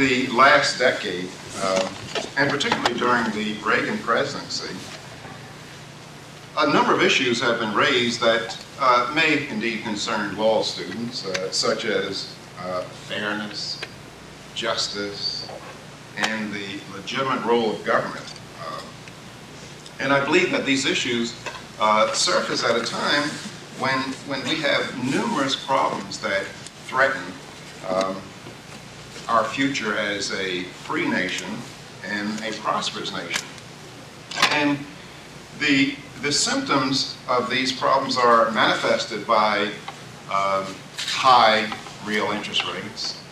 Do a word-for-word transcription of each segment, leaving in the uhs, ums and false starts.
the last decade, uh, and particularly during the Reagan presidency, a number of issues have been raised that uh, may indeed concern law students, uh, such as uh, fairness, justice, and the legitimate role of government. Uh, and I believe that these issues uh, surface at a time when, when we have numerous problems that threaten um, our future as a free nation and a prosperous nation. And the, the symptoms of these problems are manifested by um, high real interest rates.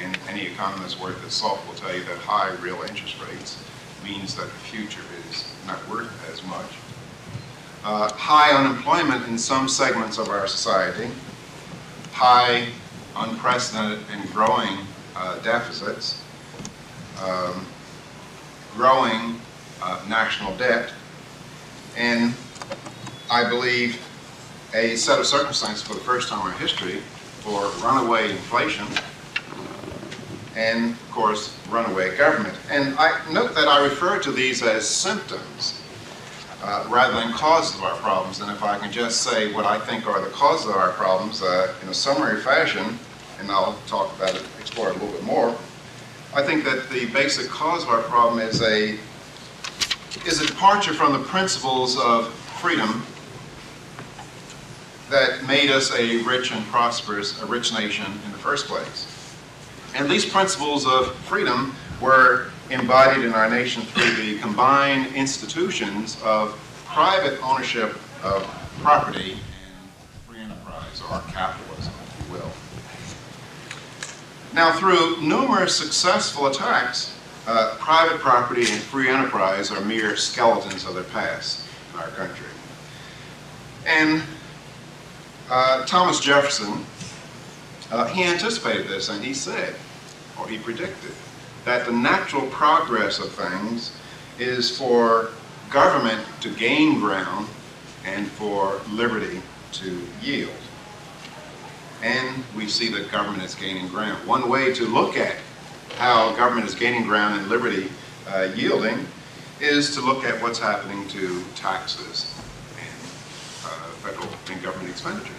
And any economist worth his salt will tell you that high real interest rates means that the future is not worth as much. Uh, high unemployment in some segments of our society, high, unprecedented, and growing uh, deficits, um, growing uh, national debt, and I believe a set of circumstances for the first time in history for runaway inflation, and, of course, runaway government. And I note that I refer to these as symptoms uh, rather than causes of our problems. And if I can just say what I think are the causes of our problems uh, in a summary fashion, and I'll talk about it, explore it a little bit more, I think that the basic cause of our problem is a, is a departure from the principles of freedom that made us a rich and prosperous, a rich nation in the first place. And these principles of freedom were embodied in our nation through the combined institutions of private ownership of property and free enterprise, or capitalism, if you will. Now, through numerous successful attacks, uh, private property and free enterprise are mere skeletons of their past in our country. And uh, Thomas Jefferson, Uh, he anticipated this, and he said, or he predicted, that the natural progress of things is for government to gain ground and for liberty to yield. And we see that government is gaining ground. One way to look at how government is gaining ground and liberty uh, yielding is to look at what's happening to taxes and uh, federal and government expenditures.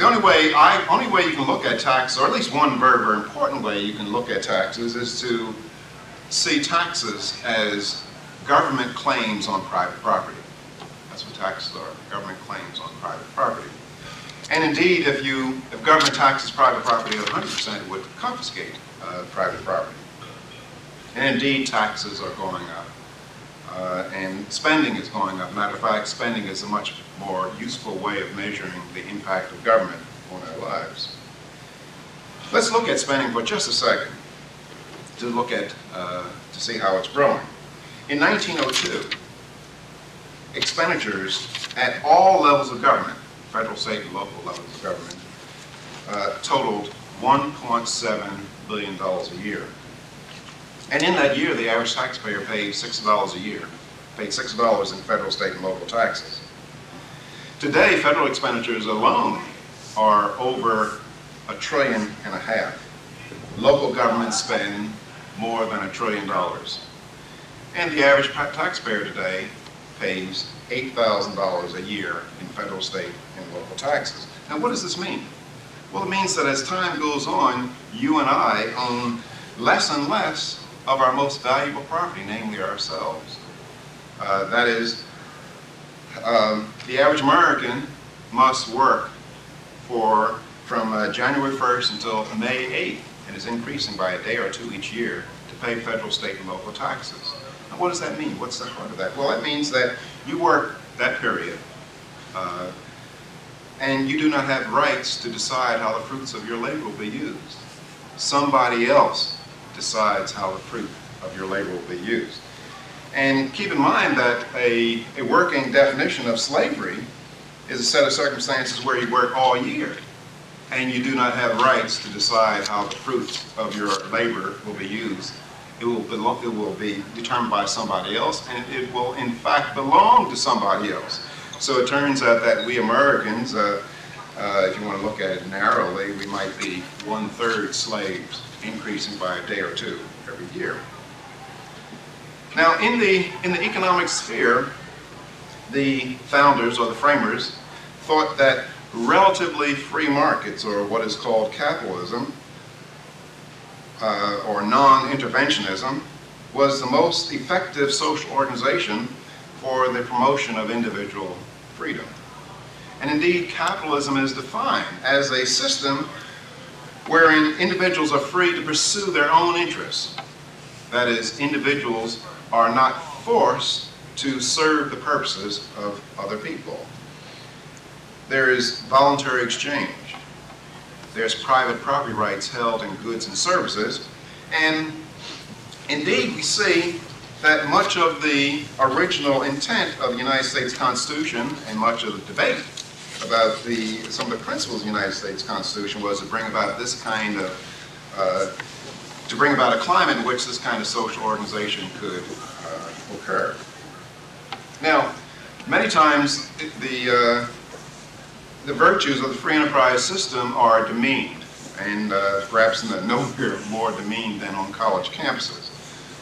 The only way, I, only way you can look at taxes, or at least one very, very important way you can look at taxes, is to see taxes as government claims on private property. That's what taxes are, government claims on private property. And indeed, if, you, if government taxes private property at one hundred percent, it would confiscate uh, private property. And indeed, taxes are going up. Uh, and spending is going up. Matter of fact, spending is a much more useful way of measuring the impact of government on our lives. Let's look at spending for just a second to look at, uh, to see how it's growing. In nineteen oh two, expenditures at all levels of government, federal, state, and local levels of government, uh, totaled one point seven billion dollars a year. And in that year, the average taxpayer paid six dollars a year, paid six dollars in federal, state, and local taxes. Today, federal expenditures alone are over a trillion and a half. Local governments spend more than a trillion dollars. And the average taxpayer today pays eight thousand dollars a year in federal, state, and local taxes. Now, what does this mean? Well, it means that as time goes on, you and I own less and less of our most valuable property, namely ourselves. Uh, that is, um, the average American must work for from uh, January first until May eighth, and is increasing by a day or two each year, to pay federal, state, and local taxes. Now, what does that mean? What's the part of that? Well, it means that you work that period, uh, and you do not have rights to decide how the fruits of your labor will be used. Somebody else decides how the fruit of your labor will be used. And keep in mind that a, a working definition of slavery is a set of circumstances where you work all year and you do not have rights to decide how the fruits of your labor will be used. It will be, it will be determined by somebody else, and it, it will in fact belong to somebody else. So it turns out that we Americans uh, Uh, if you want to look at it narrowly, we might be one-third slaves, increasing by a day or two every year. Now, in the, in the economic sphere, the founders, or the framers, thought that relatively free markets, or what is called capitalism, uh, or non-interventionism, was the most effective social organization for the promotion of individual freedom. And indeed, capitalism is defined as a system wherein individuals are free to pursue their own interests. That is, individuals are not forced to serve the purposes of other people. There is voluntary exchange. There's private property rights held in goods and services. And indeed, we see that much of the original intent of the United States Constitution and much of the debate about the, some of the principles of the United States Constitution was to bring about this kind of, uh, to bring about a climate in which this kind of social organization could uh, occur. Now, many times the, uh, the virtues of the free enterprise system are demeaned, and uh, perhaps nowhere more demeaned than on college campuses.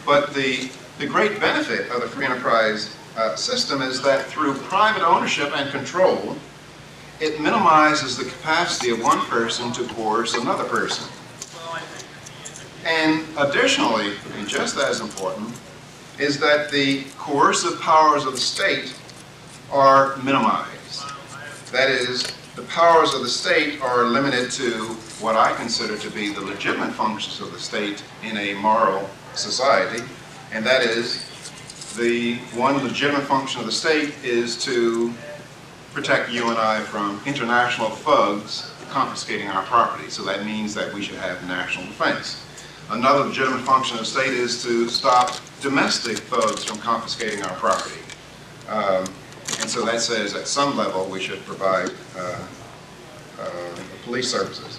But the, the great benefit of the free enterprise uh, system is that through private ownership and control, it minimizes the capacity of one person to coerce another person. And additionally, and just as important, is that the coercive powers of the state are minimized. That is, the powers of the state are limited to what I consider to be the legitimate functions of the state in a moral society, and that is, the one legitimate function of the state is to protect you and I from international thugs confiscating our property. So that means that we should have national defense. Another legitimate function of the state is to stop domestic thugs from confiscating our property. Um, and so that says at some level we should provide uh, uh, police services.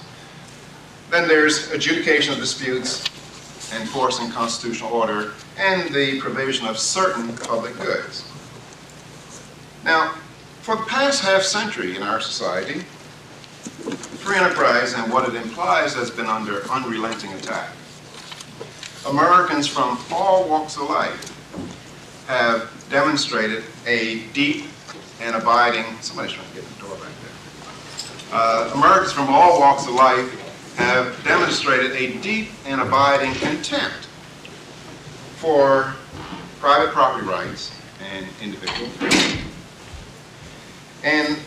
Then there's adjudication of disputes, enforcing constitutional order, and the provision of certain public goods. Now, for the past half century in our society, free enterprise and what it implies has been under unrelenting attack. Americans from all walks of life have demonstrated a deep and abiding, somebody's trying to get the door back there. Uh, Americans from all walks of life have demonstrated a deep and abiding contempt for private property rights and individual freedom. And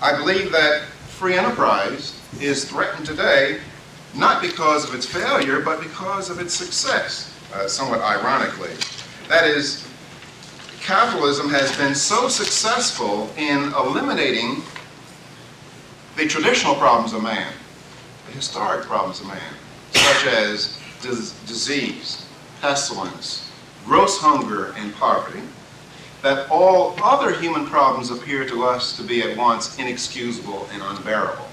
I believe that free enterprise is threatened today not because of its failure, but because of its success, uh, somewhat ironically. That is, capitalism has been so successful in eliminating the traditional problems of man, the historic problems of man, such as dis disease, pestilence, gross hunger, and poverty, that all other human problems appear to us to be at once inexcusable and unbearable.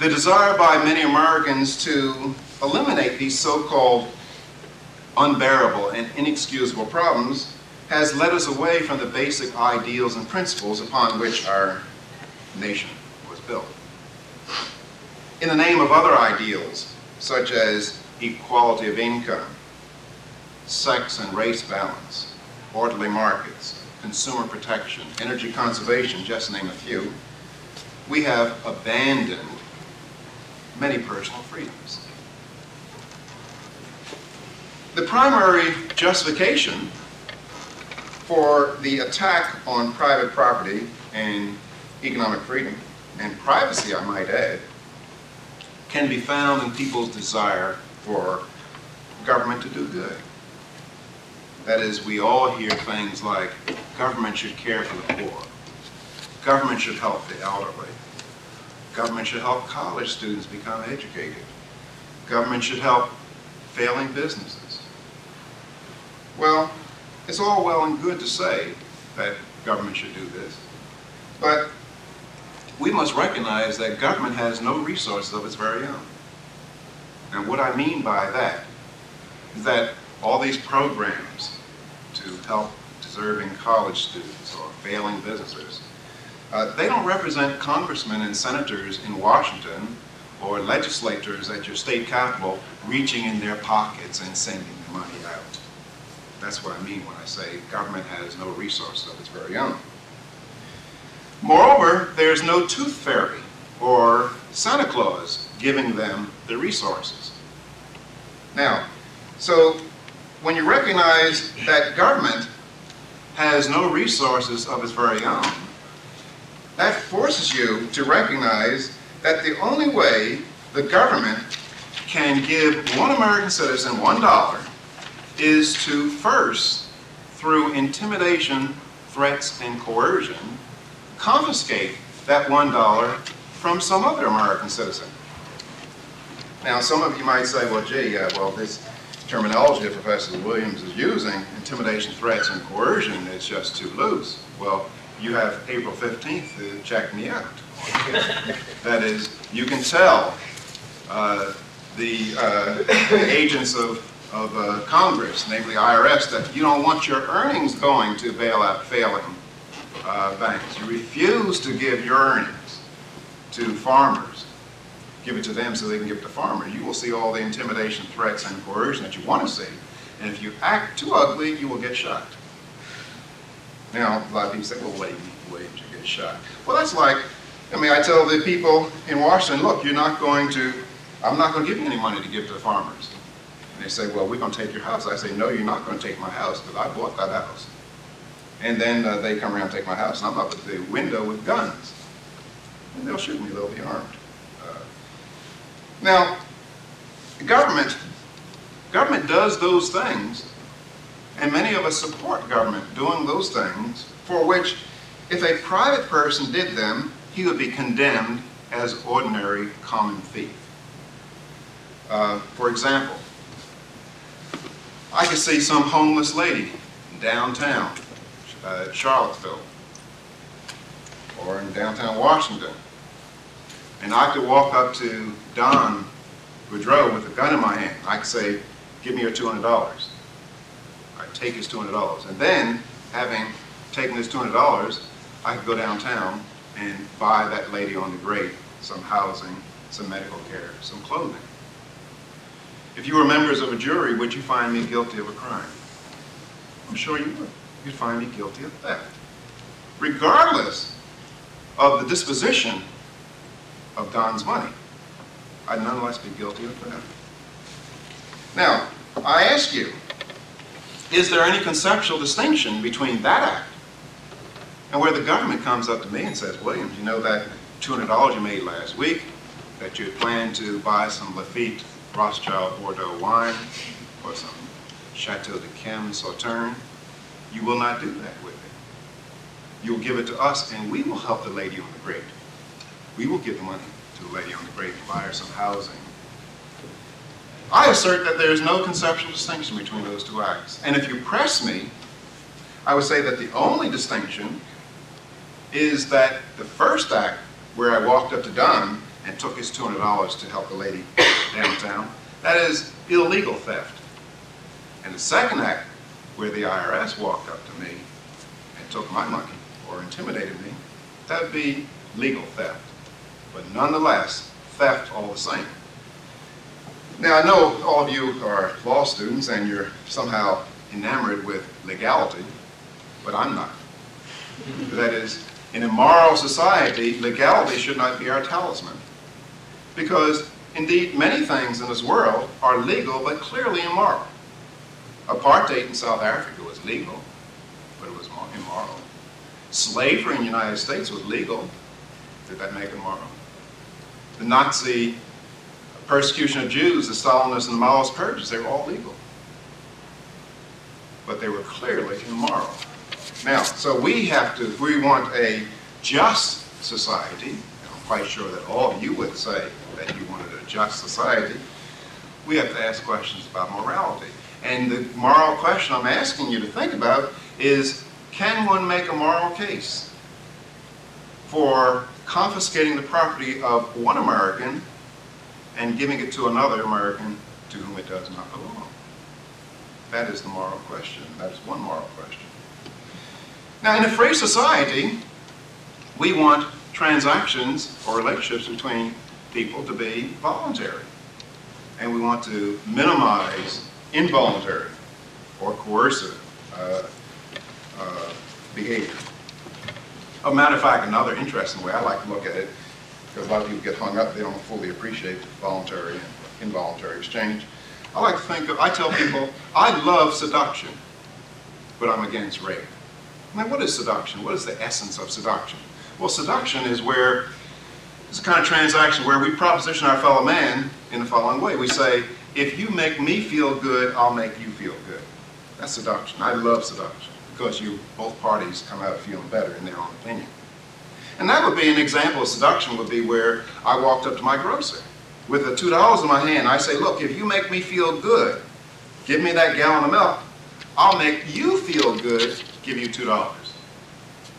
The desire by many Americans to eliminate these so-called unbearable and inexcusable problems has led us away from the basic ideals and principles upon which our nation was built. In the name of other ideals, such as equality of income, sex and race balance, orderly markets, consumer protection, energy conservation, just to name a few, we have abandoned many personal freedoms. The primary justification for the attack on private property and economic freedom, and privacy I might add, can be found in people's desire for government to do good. That is, we all hear things like, government should care for the poor, government should help the elderly, government should help college students become educated, government should help failing businesses. Well, it's all well and good to say that government should do this, but we must recognize that government has no resources of its very own. And what I mean by that is that all these programs to help deserving college students or failing businesses, Uh, they don't represent congressmen and senators in Washington or legislators at your state capitol reaching in their pockets and sending the money out. That's what I mean when I say government has no resource of its very own. Moreover, there's no tooth fairy or Santa Claus giving them the resources. Now, so when you recognize that government has no resources of its very own, that forces you to recognize that the only way the government can give one American citizen one dollar is to first, through intimidation, threats, and coercion, confiscate that one dollar from some other American citizen. Now, some of you might say, well, gee, uh, well, this terminology that Professor Williams is using, intimidation, threats, and coercion, is just too loose. Well, you have April fifteenth to check me out. That is, you can tell uh, the, uh, the agents of of uh, Congress, namely I R S, that you don't want your earnings going to bail out failing uh, banks. You refuse to give your earnings to farmers. Give it to them so they can give it to farmers. You will see all the intimidation, threats, and coercion that you want to see. And if you act too ugly, you will get shot. Now, a lot of people say, well, wait, wait, you get shot. Well, that's like, I mean, I tell the people in Washington, look, you're not going to, I'm not going to give you any money to give to the farmers. And they say, well, we're going to take your house. I say, no, you're not going to take my house because I bought that house. And then uh, they come around and take my house, and I'm up at the window with guns. And they'll shoot me. They'll be armed. Uh, now, government, government does those things, and many of us support government doing those things for which, if a private person did them, he would be condemned as ordinary common thief. Uh, for example, I could see some homeless lady in downtown uh, Charlottesville or in downtown Washington, and I could walk up to Don Boudreaux with a gun in my hand. I could say, give me your two hundred dollars. I'd take his two hundred dollars. And then, having taken his two hundred dollars, I could go downtown and buy that lady on the grate some housing, some medical care, some clothing. If you were members of a jury, would you find me guilty of a crime? I'm sure you would. You'd find me guilty of theft. Regardless of the disposition of Don's money, I'd nonetheless be guilty of theft. Now, I ask you, is there any conceptual distinction between that act and where the government comes up to me and says, Williams, you know that two hundred dollars you made last week, that you had planned to buy some Lafitte Rothschild Bordeaux wine, or some Château d'Yquem Sauternes, you will not do that with it. You'll give it to us, and we will help the lady on the grate. We will give the money to the lady on the grate to buy her some housing. I assert that there is no conceptual distinction between those two acts. And if you press me, I would say that the only distinction is that the first act, where I walked up to Don and took his two hundred dollars to help the lady downtown, that is illegal theft. And the second act, where the I R S walked up to me and took my money or intimidated me, that would be legal theft. But nonetheless, theft all the same. Now, I know all of you are law students and you're somehow enamored with legality, but I'm not. That is, in a moral society, legality should not be our talisman. Because, indeed, many things in this world are legal but clearly immoral. Apartheid in South Africa was legal, but it was immoral. Slavery in the United States was legal. Did that make it immoral? The Nazi persecution of Jews, the Stalinists and the Maoist purges, they were all legal. But they were clearly immoral. Now, so we have to, if we want a just society, quite sure that all of you would say that you wanted a just society, we have to ask questions about morality. And the moral question I'm asking you to think about is, can one make a moral case for confiscating the property of one American and giving it to another American to whom it does not belong? That is the moral question. That is one moral question. Now, in a free society, We want transactions or relationships between people to be voluntary. And we want to minimize involuntary or coercive uh, uh, behavior. As a matter of fact, another interesting way I like to look at it, because a lot of people get hung up, they don't fully appreciate voluntary and involuntary exchange. I like to think of, I tell people, I love seduction, but I'm against rape. Now, what is seduction? What is the essence of seduction? Well, seduction is where, it's a kind of transaction where we proposition our fellow man in the following way. We say, if you make me feel good, I'll make you feel good. That's seduction. I love seduction, because you, both parties come out feeling better in their own opinion. And that would be an example of seduction, would be where I walked up to my grocer with the two dollars in my hand. I say, look, if you make me feel good, give me that gallon of milk, I'll make you feel good, give you two dollars.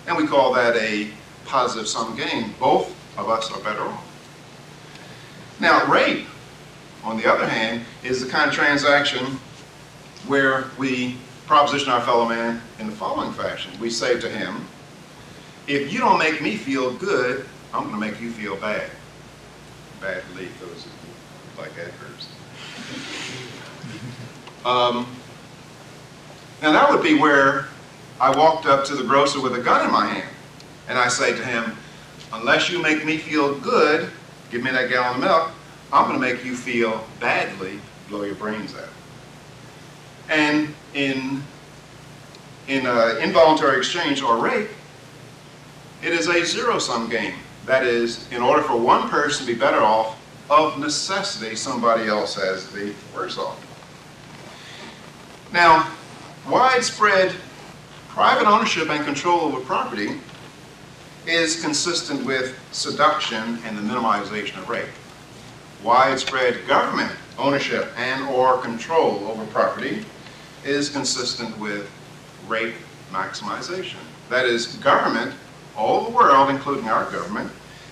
And we call that a positive sum game. Both of us are better off. Now, rape, on the other hand, is the kind of transaction where we proposition our fellow man in the following fashion. We say to him, if you don't make me feel good, I'm going to make you feel bad. Bad lead, those are like adverbs. Um, now that would be where I walked up to the grocer with a gun in my hand, and I say to him, unless you make me feel good, give me that gallon of milk, I'm going to make you feel badly, blow your brains out. And in, in a involuntary exchange or rape, it is a zero-sum game. That is, in order for one person to be better off, of necessity, somebody else has to be worse off. Now, widespread private ownership and control over property is consistent with seduction and the minimization of rape. Widespread government ownership and or control over property is consistent with rape maximization. That is, government, all the world, including our government,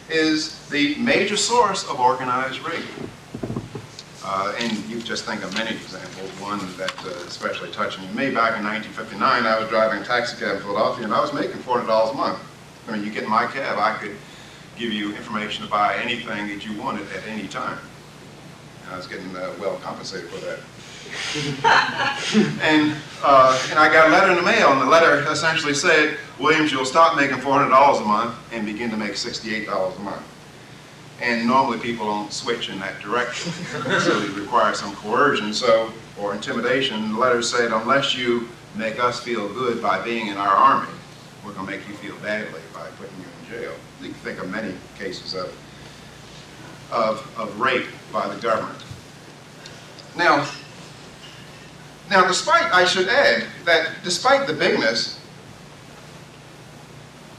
is the major source of organized rape. Uh, and you just think of many examples. One that uh, especially touched me, back in nineteen fifty-nine, I was driving a taxi cab in Philadelphia, and I was making four hundred dollars a month. I mean, you get in my cab, I could give you information to buy anything that you wanted at any time. And I was getting uh, well compensated for that. and, uh, and I got a letter in the mail, and the letter essentially said, Williams, you'll stop making four hundred dollars a month and begin to make sixty-eight dollars a month. And normally people don't switch in that direction, so it requires some coercion so, or intimidation. The letter said, unless you make us feel good by being in our army, we're going to make you feel badly by putting you in jail. You can think of many cases of, of, of rape by the government. Now, Now, despite, I should add, that despite the bigness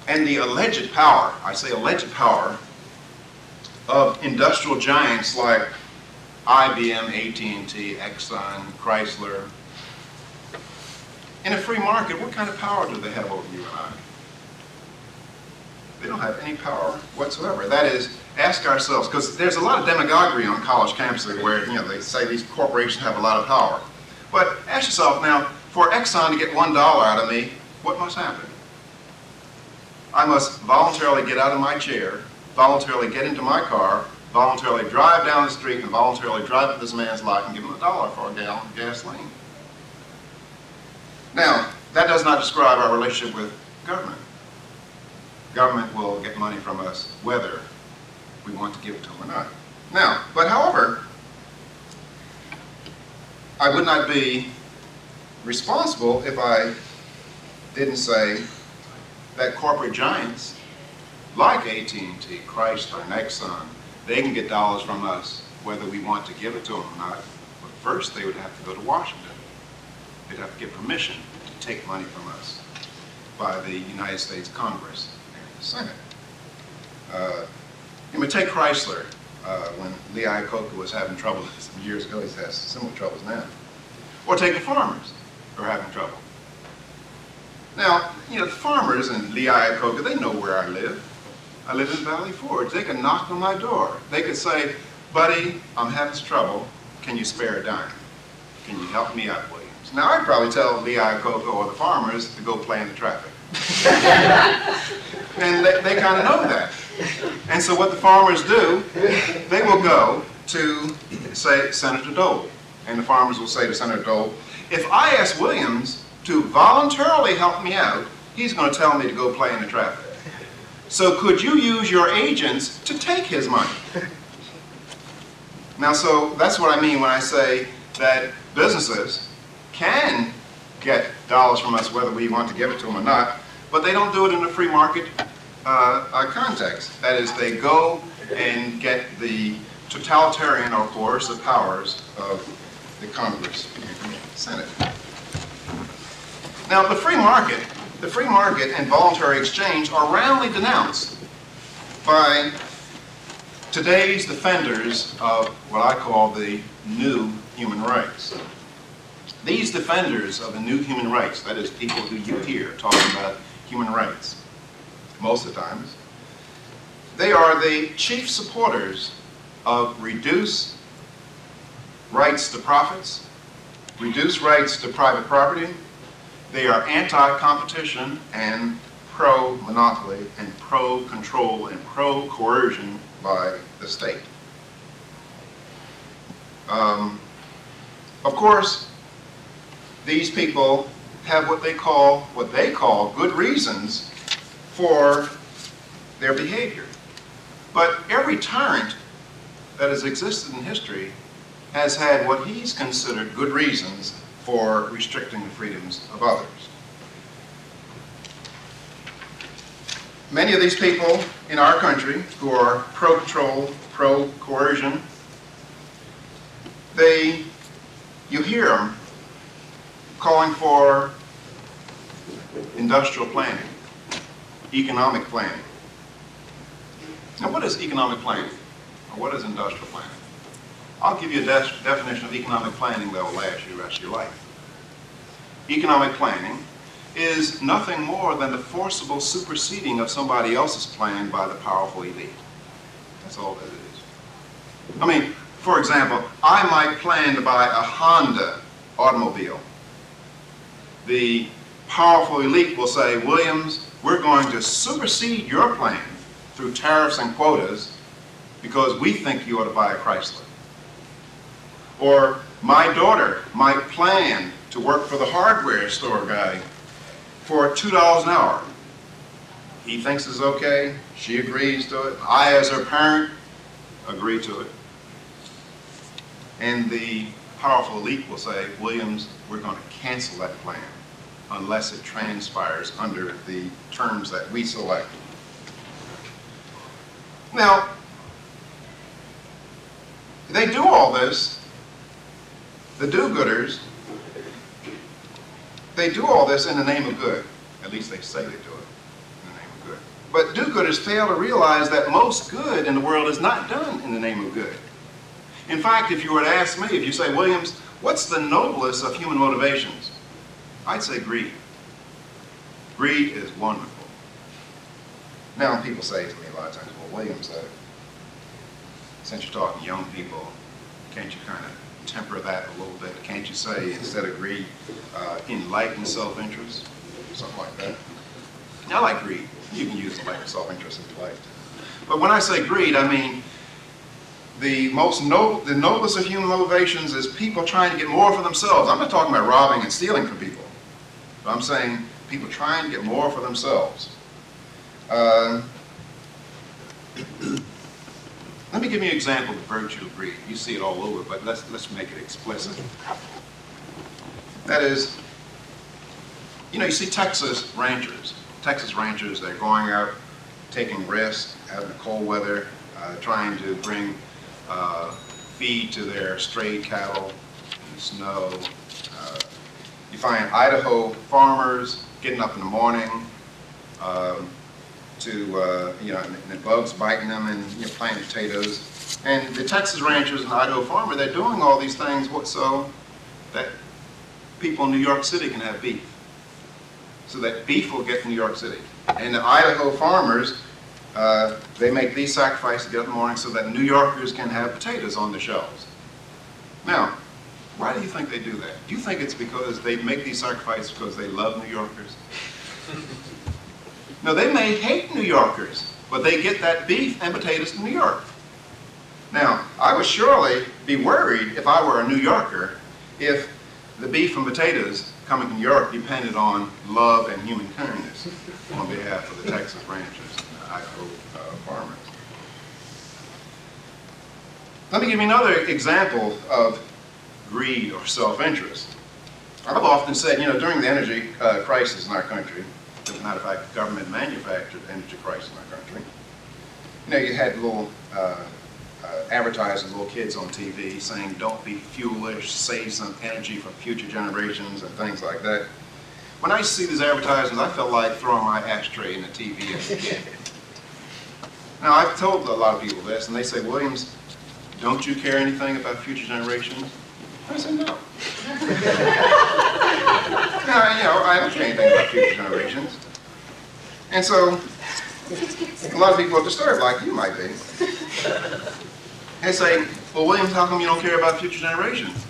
and the alleged power, I say alleged power, of industrial giants like I B M, A T and T, Exxon, Chrysler, in a free market, what kind of power do they have over you and I? They don't have any power whatsoever. That is, ask ourselves, because there's a lot of demagoguery on college campuses where, you know, they say these corporations have a lot of power. But ask yourself now, for Exxon to get one dollar out of me, what must happen? I must voluntarily get out of my chair, voluntarily get into my car, voluntarily drive down the street, and voluntarily drive up this man's lot and give him a dollar for a gallon of gasoline. Now, that does not describe our relationship with government. Government will get money from us whether we want to give it to them or not. Now, but however, I would not be responsible if I didn't say that corporate giants like A T and T, Chrysler, and Exxon, they can get dollars from us whether we want to give it to them or not. But first they would have to go to Washington. They'd have to get permission to take money from us by the United States Congress and the Senate. Uh, it would take Chrysler. Uh, when Lee Iacocca was having trouble some years ago, he's has similar troubles now. Or take the farmers who are having trouble. Now, you know, the farmers and Lee Iacocca, they know where I live. I live in Valley Forge. They could knock on my door. They could say, buddy, I'm having trouble. Can you spare a dime? Can you help me out, Williams? Now, I'd probably tell Lee Iacocca or the farmers to go play in the traffic. and, they, they kind of know that. And so what the farmers do, they will go to, say, Senator Dole. And the farmers will say to Senator Dole, if I ask Williams to voluntarily help me out, he's going to tell me to go play in the traffic. So could you use your agents to take his money? Now, so that's what I mean when I say that businesses can get dollars from us whether we want to give it to them or not, but they don't do it in a free market uh, uh, context. That is, they go and get the totalitarian or coercive powers of the Congress and the Senate. Now, the free market, the free market and voluntary exchange are roundly denounced by today's defenders of what I call the new human rights. These defenders of the new human rights, that is, people who you hear talking about human rights most of the times, they are the chief supporters of reduce rights to profits, reduce rights to private property. They are anti-competition and pro-monopoly and pro-control and pro-coercion by the state. Um, of course, these people have what they call, what they call good reasons for their behavior. But every tyrant that has existed in history has had what he's considered good reasons for restricting the freedoms of others. Many of these people in our country who are pro-control, pro-coercion, they, you hear them calling for industrial planning, economic planning. Now, what is economic planning? Or what is industrial planning? I'll give you a de definition of economic planning that will last you the rest of your life. Economic planning is nothing more than the forcible superseding of somebody else's plan by the powerful elite. That's all that it is. I mean, for example, I might plan to buy a Honda automobile. The powerful elite will say, Williams, we're going to supersede your plan through tariffs and quotas because we think you ought to buy a Chrysler. Or my daughter might plan to work for the hardware store guy for two dollars an hour. He thinks it's okay, she agrees to it, I as her parent agree to it. And the powerful elite will say, Williams, we're going to cancel that plan unless it transpires under the terms that we select. Now, they do all this, the do-gooders, they do all this in the name of good. At least they say they do it in the name of good. But do-gooders fail to realize that most good in the world is not done in the name of good. In fact, if you were to ask me, if you say, Williams, what's the noblest of human motivations? I'd say greed. Greed is wonderful. Now, people say to me a lot of times, well, Williams, though, since you're talking to young people, can't you kind of temper that a little bit? Can't you say, instead of greed, uh, enlightened self-interest? Something like that. I like greed. You can use enlightened self-interest if you like. But when I say greed, I mean the most noble, the noblest of human motivations is people trying to get more for themselves. I'm not talking about robbing and stealing from people. But I'm saying people trying to get more for themselves. Uh, Let me give you an example of the virtue of greed. You see it all over, but let's, let's make it explicit. That is, you know, you see Texas ranchers. Texas ranchers, they're going out, taking risks, out in the cold weather, uh, trying to bring uh, feed to their stray cattle in the snow. Uh, you find Idaho farmers getting up in the morning, um, to, uh, you know, and the bugs biting them and, you know, planting potatoes. And the Texas ranchers and Idaho farmer, they're doing all these things so that people in New York City can have beef. So that beef will get to New York City. And the Idaho farmers, uh, they make these sacrifices to get up in the morning so that New Yorkers can have potatoes on the shelves. Now, why do you think they do that? Do you think it's because they make these sacrifices because they love New Yorkers? Now, they may hate New Yorkers, but they get that beef and potatoes from New York. Now, I would surely be worried if I were a New Yorker if the beef and potatoes coming from New York depended on love and human kindness on behalf of the Texas ranchers and Idaho uh, farmers. Let me give you another example of greed or self-interest. I've often said, you know, during the energy uh, crisis in our country, as a matter of fact, government manufactured energy crisis in our country, you know, you had little uh, uh, advertising, little kids on T V saying, don't be foolish, save some energy for future generations and things like that. When I see these advertisements, I felt like throwing my ashtray in the T V as a kid. Now, I've told a lot of people this, and they say, Williams, don't you care anything about future generations? I said, no. No, you know, I don't care anything about future generations. And so, a lot of people are disturbed, like you might be. They say, well, Williams, how come you don't care about future generations?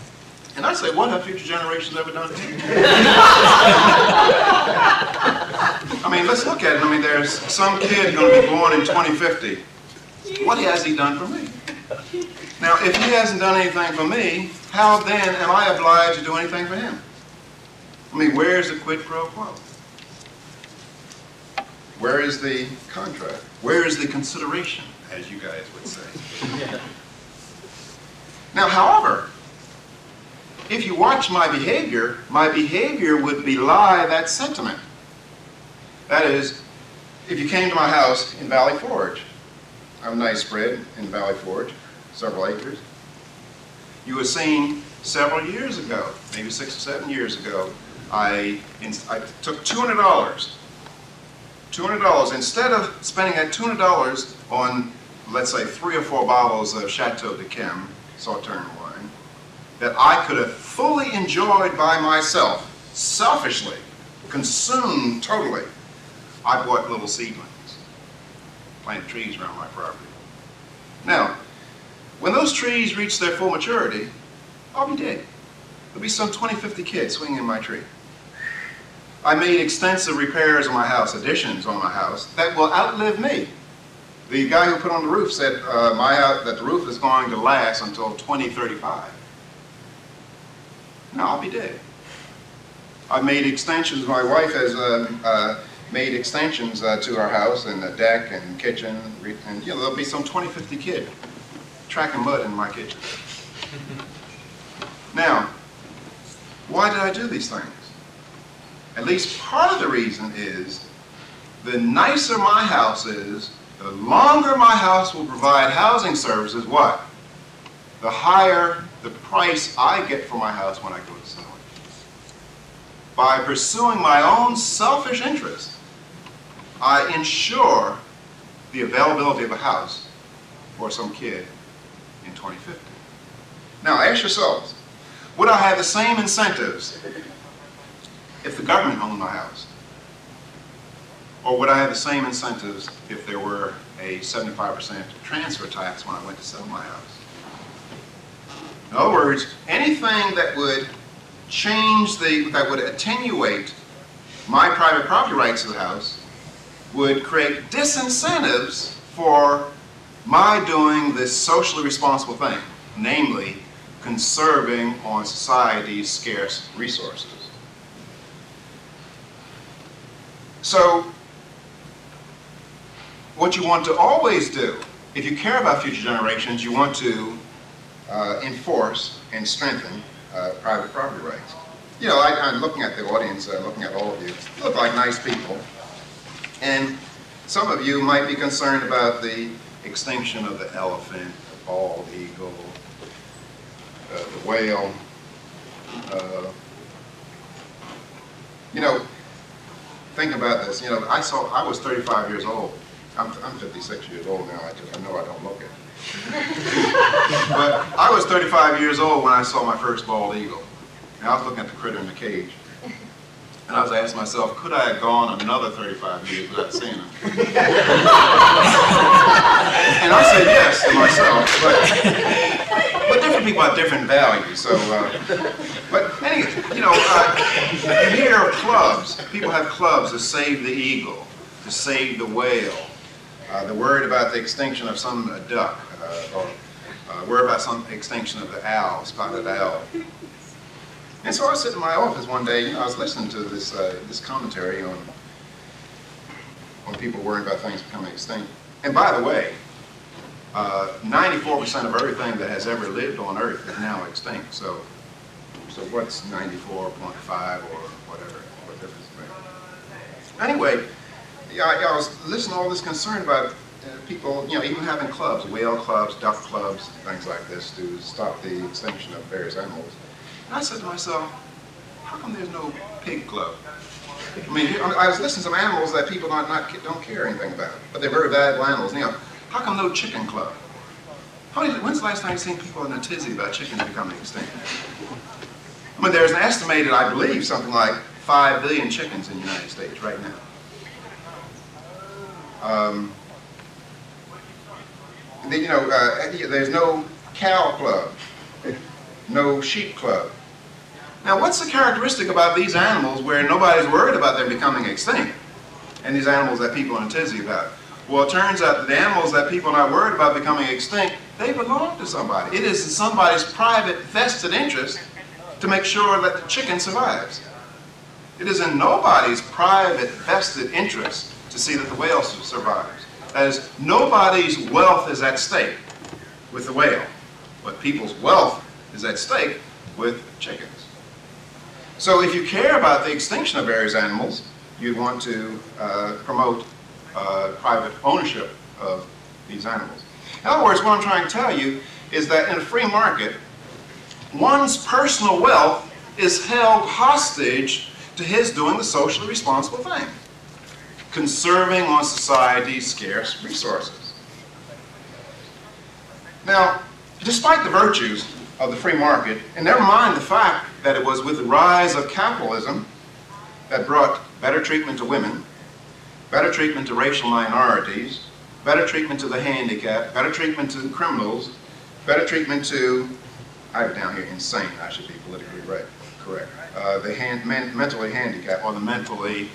And I say, what have future generations ever done to you? I mean, let's look at it. I mean, there's some kid going to be born in twenty fifty. What has he done for me? Now, if he hasn't done anything for me, how then am I obliged to do anything for him? I mean, where is the quid pro quo? Where is the contract? Where is the consideration, as you guys would say? Yeah. Now, however, if you watch my behavior, my behavior would belie that sentiment. That is, if you came to my house in Valley Forge, I have a nice spread in Valley Forge, several acres. You were seen several years ago, maybe six or seven years ago, I, I took two hundred dollars. two hundred dollars. Instead of spending that two hundred dollars on, let's say, three or four bottles of Chateau d'Yquem Sauterne wine that I could have fully enjoyed by myself, selfishly, consumed totally, I bought little seedlings, planted trees around my property. Now, when those trees reach their full maturity, I'll be dead. There'll be some twenty, fifty kids swinging in my tree. I made extensive repairs on my house, additions on my house, that will outlive me. The guy who put on the roof said uh, my, uh, that the roof is going to last until twenty thirty-five. No, I'll be dead. I made extensions. My wife has uh, uh, made extensions uh, to our house and the deck and kitchen. And you know, there'll be some twenty, fifty kids tracking mud in my kitchen. Now, why did I do these things? At least part of the reason is, the nicer my house is, the longer my house will provide housing services, what? The higher the price I get for my house when I go to sell it. By pursuing my own selfish interests, I ensure the availability of a house for some kid in twenty fifty. Now, ask yourselves, would I have the same incentives if the government owned my house? Or would I have the same incentives if there were a seventy-five percent transfer tax when I went to sell my house? In other words, anything that would change the, that would attenuate my private property rights to the house would create disincentives for my doing this socially responsible thing, namely, conserving on society's scarce resources. So, what you want to always do, if you care about future generations, you want to uh, enforce and strengthen uh, private property rights. You know, I, I'm looking at the audience, I'm looking at all of you. You look like nice people. And some of you might be concerned about the extinction of the elephant, the bald eagle, Uh, the whale. Uh, you know, think about this. You know, I saw. I was thirty-five years old. I'm, I'm fifty-six years old now. I just I know I don't look it. But I was thirty-five years old when I saw my first bald eagle, and I was looking at the critter in the cage, and I was asking myself, could I have gone another thirty-five years without seeing him? And I said yes to myself, but. But different people have different values, so, uh, but anyway, you know, uh, you hear of clubs, people have clubs to save the eagle, to save the whale. Uh, they're worried about the extinction of some uh, duck, uh, or uh, worried about some extinction of the owl, spotted owl. And so I was sitting in my office one day, you know, I was listening to this uh, this commentary on on people worried about things becoming extinct. And by the way, ninety-four percent of everything that has ever lived on Earth is now extinct. So, so what's ninety-four point five or whatever? What difference it makes? Anyway, yeah, I, I was listening to all this concern about uh, people, you know, even having clubs, whale clubs, duck clubs, things like this to stop the extinction of various animals. And I said to myself, how come there's no pig club? I mean, I was listening to some animals that people don't, not, don't care anything about, but they're very valuable animals. You know, how come no chicken club? How many, when's the last time you've seen people in a tizzy about chickens becoming extinct? I mean, there's an estimated, I believe, something like five billion chickens in the United States right now. Um, you know, uh, there's no cow club, no sheep club. Now, what's the characteristic about these animals where nobody's worried about them becoming extinct? And these animals that people aren't tizzy about? Well, it turns out that the animals that people are not worried about becoming extinct, they belong to somebody. It is somebody's private vested interest to make sure that the chicken survives. It is in nobody's private vested interest to see that the whale survives. That is, nobody's wealth is at stake with the whale, but people's wealth is at stake with chickens. So if you care about the extinction of various animals, you'd want to uh, promote uh, private ownership of these animals. In other words, what I'm trying to tell you is that in a free market, one's personal wealth is held hostage to his doing the socially responsible thing, conserving on society's scarce resources. Now, despite the virtues of the free market, and never mind the fact that it was with the rise of capitalism that brought better treatment to women, better treatment to racial minorities, better treatment to the handicapped, better treatment to criminals, better treatment to, I have down here insane, I should be politically right, correct, uh, the hand, men, mentally handicapped or the mentally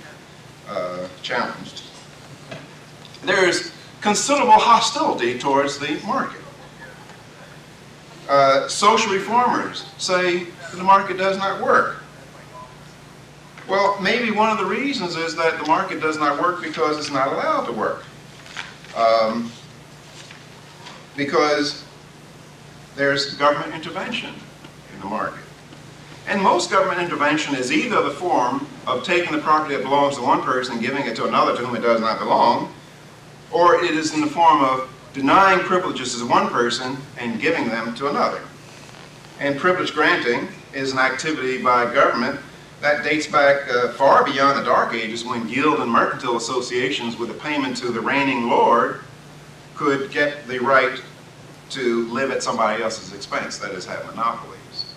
uh, challenged. There is considerable hostility towards the market. Uh, social reformers say that the market does not work. Well, maybe one of the reasons is that the market does not work because it's not allowed to work. Um, because there's government intervention in the market. And most government intervention is either the form of taking the property that belongs to one person and giving it to another to whom it does not belong, or it is in the form of denying privileges to one person and giving them to another. And privilege granting is an activity by government that dates back uh, far beyond the Dark Ages, when guild and mercantile associations with a payment to the reigning lord could get the right to live at somebody else's expense, that is, have monopolies.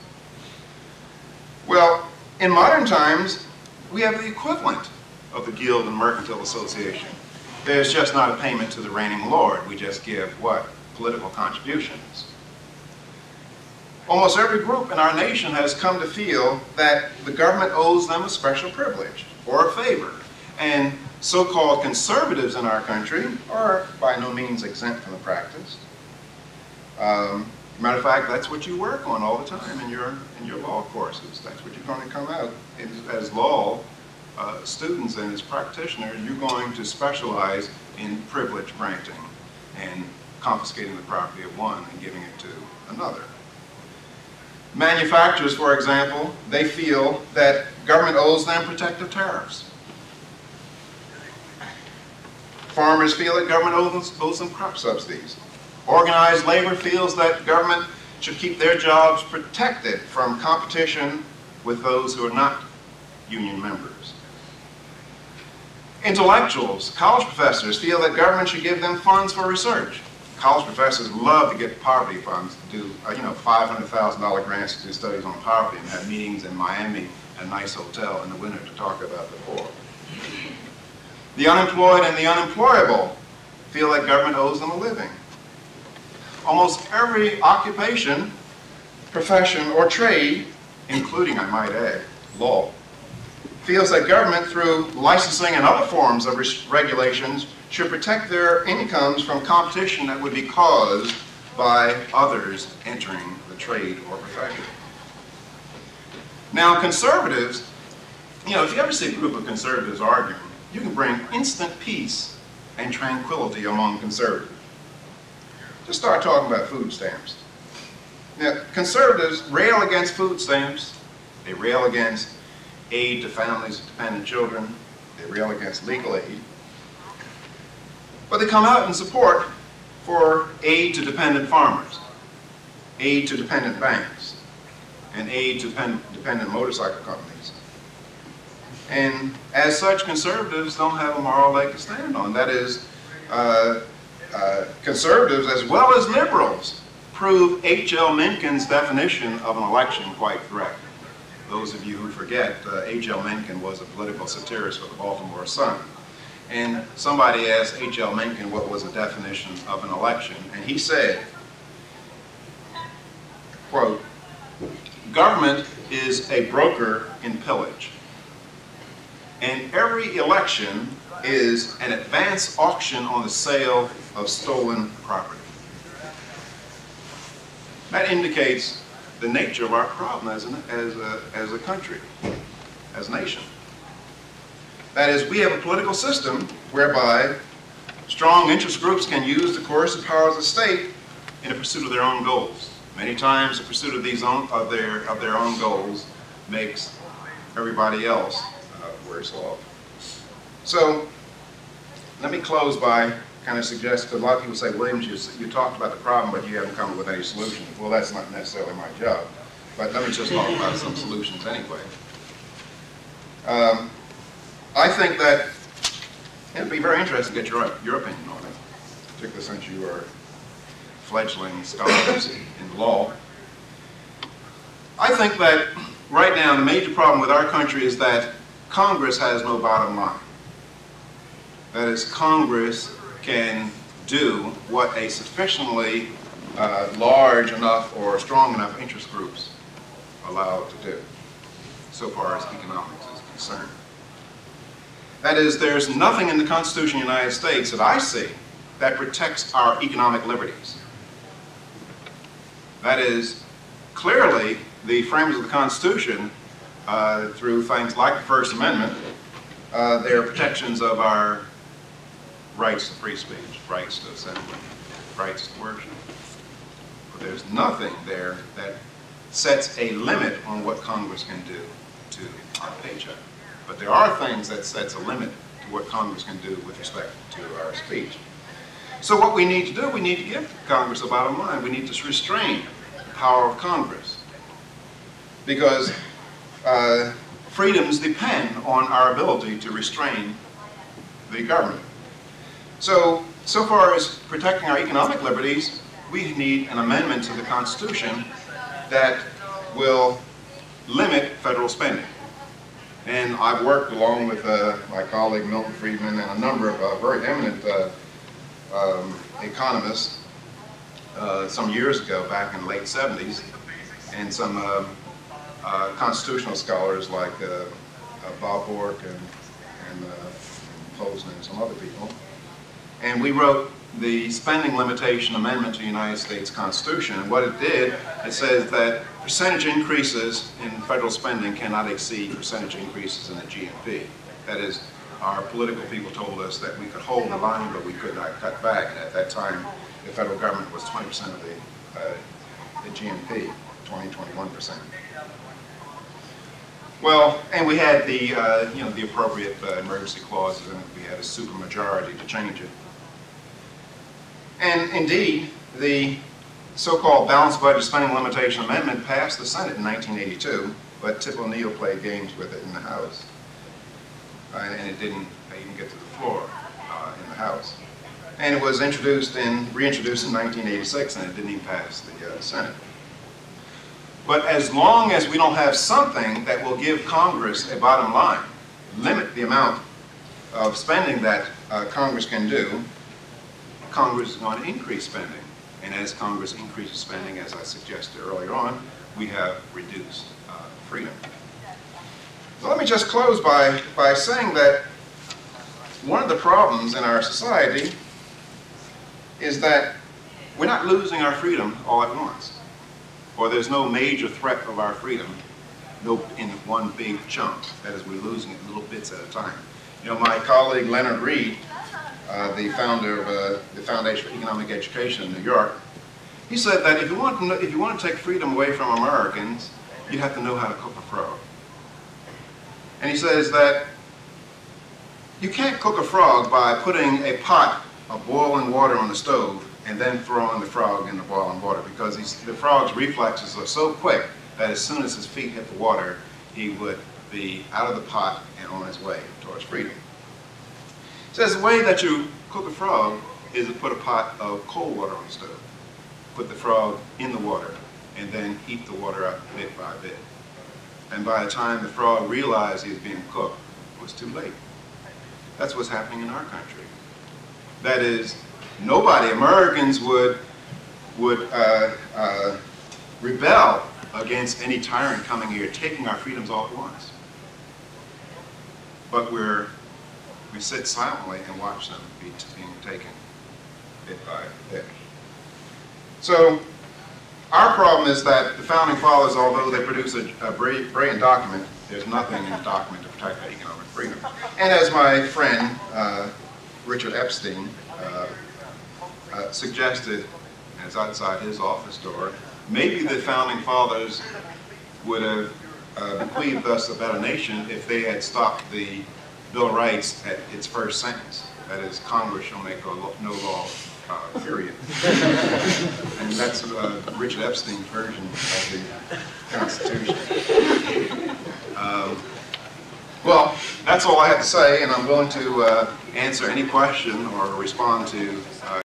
Well, in modern times, we have the equivalent of the guild and mercantile association. There's just not a payment to the reigning lord. We just give, what? Political contributions. Almost every group in our nation has come to feel that the government owes them a special privilege or a favor. And so-called conservatives in our country are by no means exempt from the practice. Um, matter of fact, that's what you work on all the time in your, in your law courses. That's what you're going to come out as, as law Uh, students and as practitioners, you're going to specialize in privilege granting and confiscating the property of one and giving it to another. Manufacturers, for example, they feel that government owes them protective tariffs. Farmers feel that government owes, owes them crop subsidies. Organized labor feels that government should keep their jobs protected from competition with those who are not union members. Intellectuals, college professors, feel that government should give them funds for research. College professors love to get poverty funds to do, you know, five hundred thousand dollar grants to do studies on poverty and have meetings in Miami at a nice hotel in the winter to talk about the poor. The unemployed and the unemployable feel that government owes them a living. Almost every occupation, profession, or trade, including, I might add, law, feels that government, through licensing and other forms of regulations, should protect their incomes from competition that would be caused by others entering the trade or profession. Now, conservatives, you know, if you ever see a group of conservatives arguing, you can bring instant peace and tranquility among conservatives. Just start talking about food stamps. Now, conservatives rail against food stamps. They rail against aid to families of dependent children. They rail against legal aid. But they come out in support for aid to dependent farmers, aid to dependent banks, and aid to dependent motorcycle companies. And as such, conservatives don't have a moral leg to stand on. That is, uh, uh, conservatives as well as liberals prove H L Mencken's definition of an election quite correct. Those of you who forget, uh, H L Mencken was a political satirist for the Baltimore Sun. And somebody asked H L Mencken what was the definition of an election, and he said, quote, "Government is a broker in pillage, and every election is an advance auction on the sale of stolen property." That indicates the nature of our problem as, an, as, a, as a country, as a nation. That is, we have a political system whereby strong interest groups can use the coercive powers of the state in the pursuit of their own goals. Many times the pursuit of, these own, of, their, of their own goals makes everybody else uh, worse off. So let me close by kind of suggest, because a lot of people say, Williams, you, you talked about the problem, but you haven't come up with any solution. Well, that's not necessarily my job. But let me just talk about some solutions anyway. Um, I think that it would be very interesting to get your, your opinion on it, particularly since you are fledgling scholars in law. I think that right now the major problem with our country is that Congress has no bottom line. That is, Congress can do what a sufficiently uh, large enough or strong enough interest groups allow to do, so far as economics is concerned. That is, there's nothing in the Constitution of the United States that I see that protects our economic liberties. That is, clearly, the framers of the Constitution, uh, through things like the First Amendment, uh, they are protections of our rights to free speech, rights to assembly, rights to worship. But there's nothing there that sets a limit on what Congress can do to our paycheck. But there are things that sets a limit to what Congress can do with respect to our speech. So what we need to do, we need to give Congress a bottom line. We need to restrain the power of Congress. Because uh, freedoms depend on our ability to restrain the government. So, so far as protecting our economic liberties, we need an amendment to the Constitution that will limit federal spending. And I've worked along with uh, my colleague Milton Friedman and a number of uh, very eminent uh, um, economists uh, some years ago, back in the late seventies, and some uh, uh, constitutional scholars like uh, uh, Bob Bork and, and, uh, and Posner and some other people. And we wrote the spending limitation amendment to the United States Constitution. And what it did, it says that percentage increases in federal spending cannot exceed percentage increases in the G N P. That is, our political people told us that we could hold the line, but we could not cut back. And at that time, the federal government was twenty percent of the, uh, the G N P, twenty, twenty-one percent. Well, and we had the, uh, you know, the appropriate uh, emergency clauses, and we had a supermajority to change it. And indeed, the so-called balanced budget spending limitation amendment passed the Senate in nineteen eighty-two, but Tip O'Neill played games with it in the House. Uh, and it didn't even get to the floor uh, in the House. And it was introduced and reintroduced in nineteen eighty-six, and it didn't even pass the uh, Senate. But as long as we don't have something that will give Congress a bottom line, limit the amount of spending that uh, Congress can do, Congress is going to increase spending. And as Congress increases spending, as I suggested earlier on, we have reduced uh, freedom. So let me just close by, by saying that one of the problems in our society is that we're not losing our freedom all at once, or there's no major threat of our freedom no, in one big chunk. That is, we're losing it little bits at a time. You know, my colleague Leonard Reed, uh, the founder of uh, the Foundation for Economic Education in New York, he said that if you want to know, if you want to take freedom away from Americans, you have to know how to cook a frog. And he says that you can't cook a frog by putting a pot of boiling water on the stove and then throwing the frog in the boiling water, because he's, the frog's reflexes are so quick that as soon as his feet hit the water, he would be out of the pot and on his way towards freedom. He says the way that you cook a frog is to put a pot of cold water on the stove, put the frog in the water, and then heat the water up bit by bit. And by the time the frog realized he was being cooked, it was too late. That's what's happening in our country. That is, nobody, Americans would, would uh, uh, rebel against any tyrant coming here, taking our freedoms all at once. But we're, we sit silently and watch them be being taken bit by bit. So our problem is that the Founding Fathers, although they produce a, a brilliant document, there's nothing in the document to protect our economic freedom. And as my friend uh, Richard Epstein uh, uh, suggested, as outside his office door, maybe the Founding Fathers would have uh, bequeathed us a better nation if they had stopped the Bill of Rights at its first sentence. That is, Congress shall make no law. Uh, period. And that's uh, Richard Epstein's version of the Constitution. Um, well, that's all I have to say, and I'm willing to uh, answer any question or respond to uh,